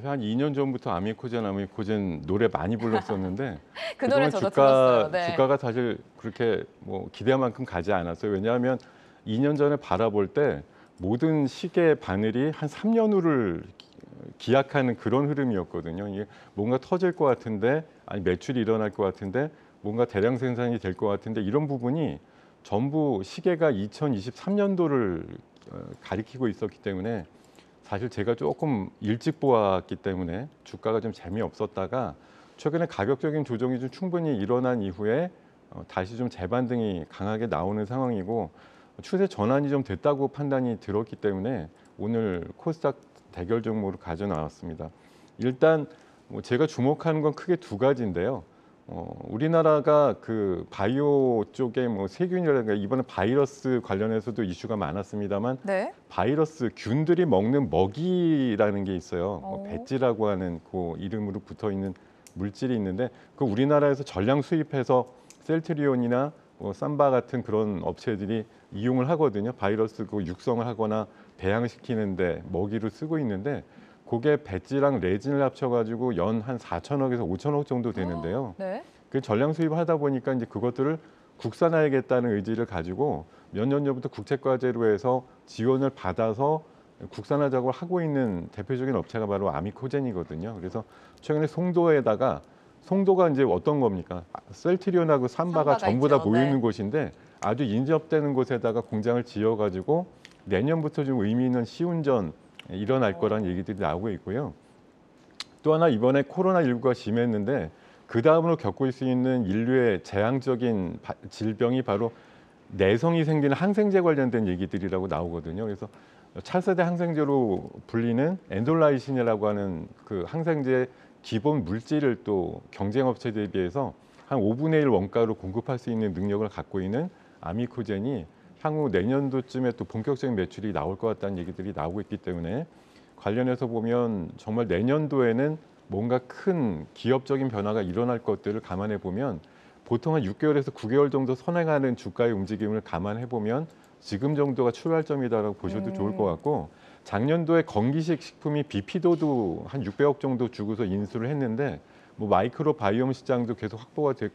사실 한 2년 전부터 아미코젠 노래 많이 불렀었는데 그 노래 저도 들었어요. 네. 주가가 사실 그렇게 뭐 기대만큼 가지 않았어요. 왜냐하면 2년 전에 바라볼 때 모든 시계 바늘이 한 3년 후를 기약하는 그런 흐름이었거든요. 이게 뭔가 터질 것 같은데, 아니 매출이 일어날 것 같은데, 뭔가 대량 생산이 될 것 같은데, 이런 부분이 전부 시계가 2023년도를 가리키고 있었기 때문에 사실 제가 조금 일찍 보았기 때문에 주가가 좀 재미없었다가 최근에 가격적인 조정이 좀 충분히 일어난 이후에 다시 좀 재반등이 강하게 나오는 상황이고 추세 전환이 좀 됐다고 판단이 들었기 때문에 오늘 코스닥 대결 종목으로 가져나왔습니다. 일단 뭐 제가 주목하는 건 크게 두 가지인데요. 우리나라가 그 바이오 쪽에 뭐 세균이라든가 이번에 바이러스 관련해서도 이슈가 많았습니다만 네? 바이러스 균들이 먹는 먹이라는 게 있어요. 배지라고 하는 그 이름으로 붙어 있는 물질이 있는데 그 우리나라에서 전량 수입해서 셀트리온이나 삼바 같은 그런 업체들이 이용을 하거든요. 바이러스 그 육성을 하거나 배양시키는데 먹이로 쓰고 있는데 그게 배지랑 레진을 합쳐가지고 연 한 4천억에서 5천억 정도 되는데요. 네? 그 전량 수입하다 보니까 이제 그것들을 국산화하겠다는 의지를 가지고 몇 년 전부터 국책과제로 해서 지원을 받아서 국산화 작업을 하고 있는 대표적인 업체가 바로 아미코젠이거든요. 그래서 최근에 송도에다가 송도가 이제 어떤 겁니까? 셀트리온하고 삼바가 전부 다 모여 있는 네. 곳인데 아주 인접되는 곳에다가 공장을 지어가지고 내년부터 좀 의미 있는 시운전 일어날 거라는 얘기들이 나오고 있고요. 또 하나 이번에 코로나19가 심했는데 그 다음으로 겪을 수 있는 인류의 재앙적인 질병이 바로 내성이 생기는 항생제 관련된 얘기들이라고 나오거든요. 그래서 차세대 항생제로 불리는 엔돌라이신이라고 하는 그 항생제 기본 물질을 또 경쟁업체들에 비해서 한 5분의 1 원가로 공급할 수 있는 능력을 갖고 있는 아미코젠이 향후 내년도쯤에 또 본격적인 매출이 나올 것 같다는 얘기들이 나오고 있기 때문에 관련해서 보면 정말 내년도에는 뭔가 큰 기업적인 변화가 일어날 것들을 감안해 보면 보통 한 6개월에서 9개월 정도 선행하는 주가의 움직임을 감안해 보면 지금 정도가 출발점이다라고 보셔도 좋을 것 같고 작년도에 건기식 식품이 비피도도 한 600억 정도 주고서 인수를 했는데 뭐 마이크로바이옴 시장도 계속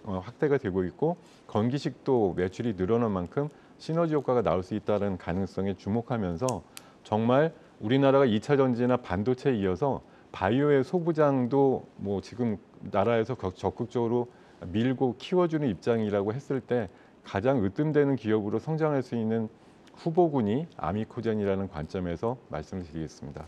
확대가 되고 있고 건기식도 매출이 늘어난 만큼 시너지 효과가 나올 수 있다는 가능성에 주목하면서 정말 우리나라가 2차 전지나 반도체에 이어서 바이오의 소부장도 뭐 지금 나라에서 적극적으로 밀고 키워주는 입장이라고 했을 때 가장 으뜸되는 기업으로 성장할 수 있는 후보군이 아미코젠이라는 관점에서 말씀을 드리겠습니다.